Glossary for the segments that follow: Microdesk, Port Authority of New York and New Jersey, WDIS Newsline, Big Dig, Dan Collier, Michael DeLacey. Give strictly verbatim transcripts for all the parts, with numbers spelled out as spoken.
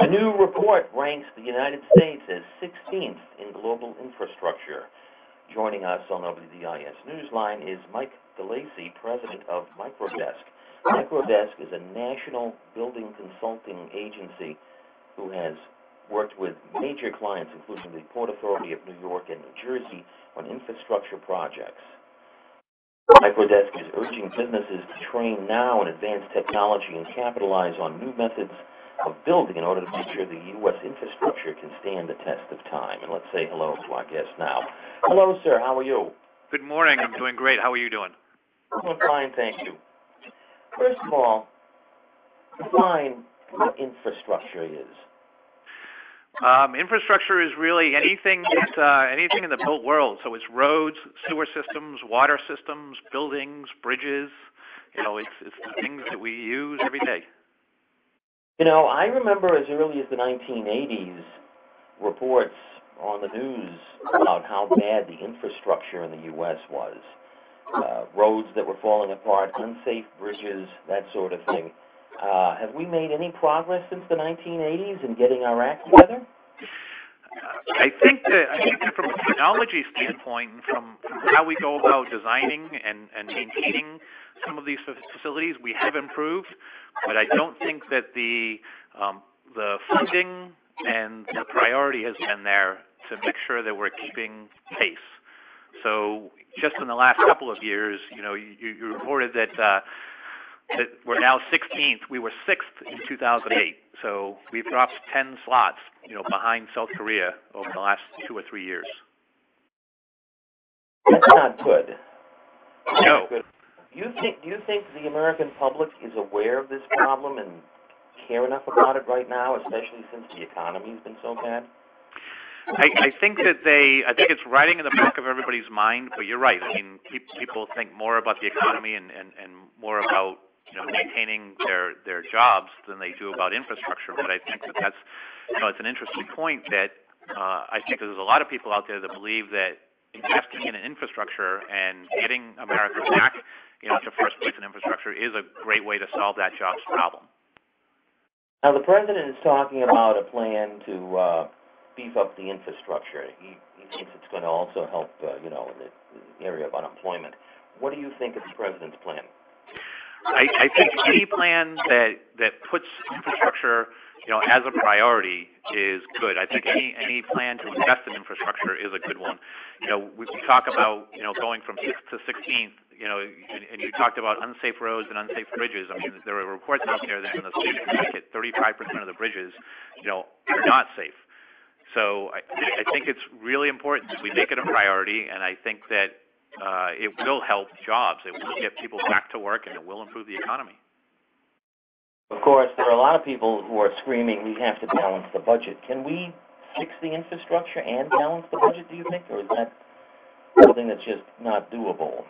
A new report ranks the United States as sixteenth in global infrastructure. Joining us on W D I S Newsline is Mike DeLacey, president of Microdesk. Microdesk is a national building consulting agency who has worked with major clients, including the Port Authority of New York and New Jersey, on infrastructure projects. Microdesk is urging businesses to train now in advanced technology and capitalize on new methods of building in order to make sure the U S infrastructure can stand the test of time. And let's say hello to our guest now. Hello, sir. How are you? Good morning. I'm doing great. How are you doing? I'm fine, thank you. First of all, define what infrastructure is. Um, infrastructure is really anything that, uh, anything in the built world. So it's roads, sewer systems, water systems, buildings, bridges. You know, it's, it's the things that we use every day. You know, I remember as early as the nineteen eighties, reports on the news about how bad the infrastructure in the U S was. Uh, roads that were falling apart, unsafe bridges, that sort of thing. Uh, have we made any progress since the nineteen eighties in getting our act together? I think that, I think that from a technology standpoint, from, from how we go about designing and, and maintaining some of these facilities, we have improved, but I don't think that the, um, the funding and the priority has been there to make sure that we're keeping pace. So just in the last couple of years, you know, you, you reported that, uh, that we're now sixteenth. We were sixth in two thousand eight. So we've dropped ten slots, you know, behind South Korea over the last two or three years. That's not good. No. Good. You think, do you think the American public is aware of this problem and care enough about it right now, especially since the economy has been so bad? I, I think that they, I think it's riding in the back of everybody's mind, but you're right. I mean, pe people think more about the economy and, and, and more about, you know, maintaining their, their jobs than they do about infrastructure. But I think that that's, you know, it's an interesting point that uh, I think there's a lot of people out there that believe that investing in infrastructure and getting America back, you know, to first place in infrastructure is a great way to solve that jobs problem. Now, the president is talking about a plan to uh, beef up the infrastructure. He, he thinks it's going to also help, uh, you know, in the area of unemployment. What do you think of the president's plan? I, I think any plan that, that puts infrastructure, you know, as a priority is good. I think any, any plan to invest in infrastructure is a good one. You know, we talk about, you know, going from sixth to sixteenth, you know, and, and you talked about unsafe roads and unsafe bridges. I mean, there are reports out there that in the state of Connecticut, thirty-five percent of the bridges, you know, are not safe. So I, I think it's really important that we make it a priority, and I think that Uh, it will help jobs. It will get people back to work, and it will improve the economy. Of course, there are a lot of people who are screaming, we have to balance the budget. Can we fix the infrastructure and balance the budget, do you think, or is that something that's just not doable?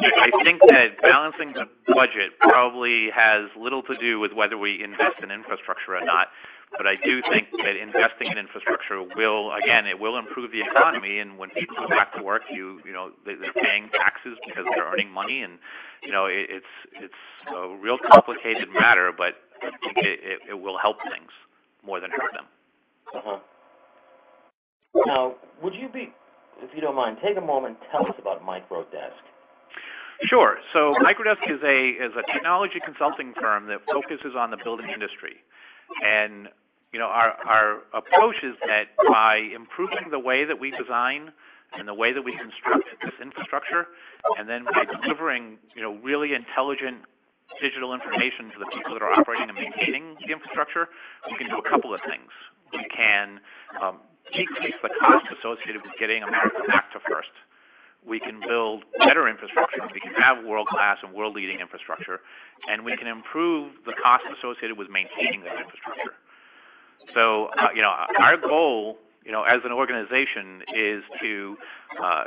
I think that balancing the budget probably has little to do with whether we invest in infrastructure or not. But I do think that investing in infrastructure will, again, it will improve the economy. And when people go back to work, you you know, they're paying taxes because they're earning money, and you know, it's it's a real complicated matter. But I think it, it, it will help things more than hurt them. Uh-huh. Now, would you be, if you don't mind, take a moment and tell us about Microdesk. Sure. So Microdesk is a is a technology consulting firm that focuses on the building industry. And, you know, our, our approach is that by improving the way that we design and the way that we construct this infrastructure, and then by delivering, you know, really intelligent digital information to the people that are operating and maintaining the infrastructure, we can do a couple of things. We can um, decrease the cost associated with getting America back to first. We can build better infrastructure, we can have world-class and world-leading infrastructure, and we can improve the cost associated with maintaining that infrastructure. So, uh, you know, our goal, you know, as an organization is to uh,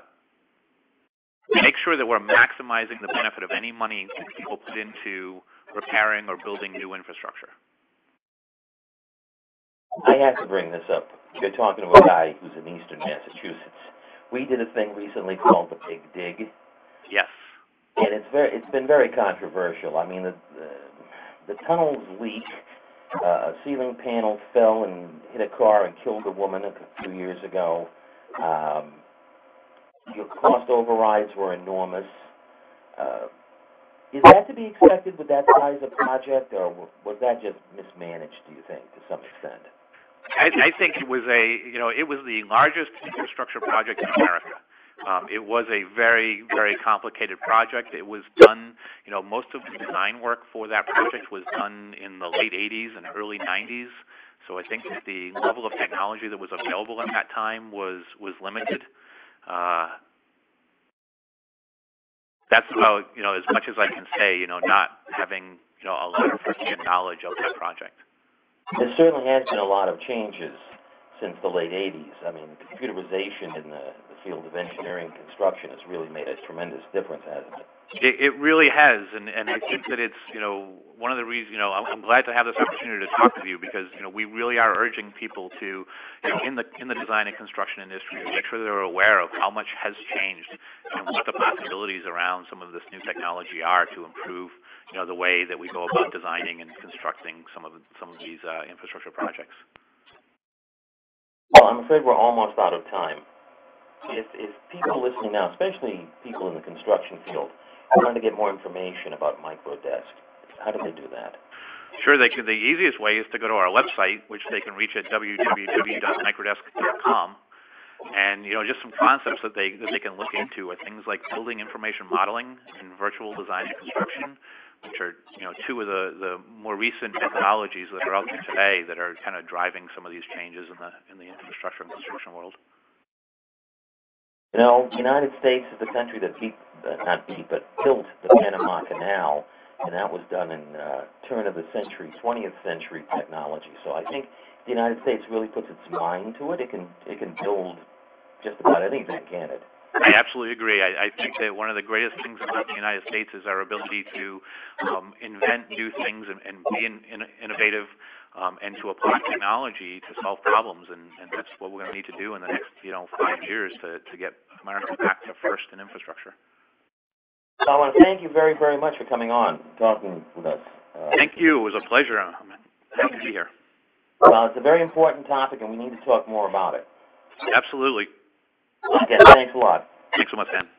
make sure that we're maximizing the benefit of any money that people put into repairing or building new infrastructure. I have to bring this up. You're talking to a guy who's in Eastern Massachusetts. We did a thing recently called the Big Dig. Yes. And it's very—it's been very controversial. I mean, the, the, the tunnels leak, Uh, a ceiling panel fell and hit a car and killed a woman a few years ago. Um, your cost overrides were enormous. Uh, is that to be expected with that size of project, or was that just mismanaged, do you think, to some extent? I, I think it was a, you know, it was the largest infrastructure project in America. Um, it was a very, very complicated project. It was done, you know, most of the design work for that project was done in the late eighties and early nineties. So I think that the level of technology that was available at that time was, was limited. Uh, that's about, you know, as much as I can say, you know, not having, you know, a lot of firsthand knowledge of that project. There certainly has been a lot of changes since the late eighties. I mean, computerization in the field of engineering construction has really made a tremendous difference, hasn't it? It, it really has, and, and I think that it's, you know, one of the reasons, you know, I'm, I'm glad to have this opportunity to talk to you because, you know, we really are urging people to, you know, in the in the design and construction industry, to make sure they're aware of how much has changed and what the possibilities around some of this new technology are to improve, you know, the way that we go about designing and constructing some of some of these uh, infrastructure projects. Well, I'm afraid we're almost out of time. If, if people listening now, especially people in the construction field, want to get more information about Microdesk, how do they do that? Sure. They can, the easiest way is to go to our website, which they can reach at w w w dot microdesk dot com. And, you know, just some concepts that they, that they can look into are things like building information modeling and virtual design and construction, which are, you know, two of the, the more recent methodologies that are out there today that are kind of driving some of these changes in the, in the infrastructure and construction world. You know, the United States is the country that beat, uh, not beat, but built the Panama Canal, and that was done in uh, turn of the century, twentieth century technology. So I think the United States really puts its mind to it. It can it can build just about anything, can't it? I absolutely agree. I, I think that one of the greatest things about the United States is our ability to um, invent new things and, and be in, in, innovative um, and to apply technology to solve problems, and, and that's what we're going to need to do in the next, you know, five years to, to get America back to first in infrastructure. So I want to thank you very, very much for coming on and talking with us. Uh, thank you. It was a pleasure. I'm happy to be here. Well, it's a very important topic, and we need to talk more about it. Absolutely. Okay, thanks a lot. Thanks so much, Dan.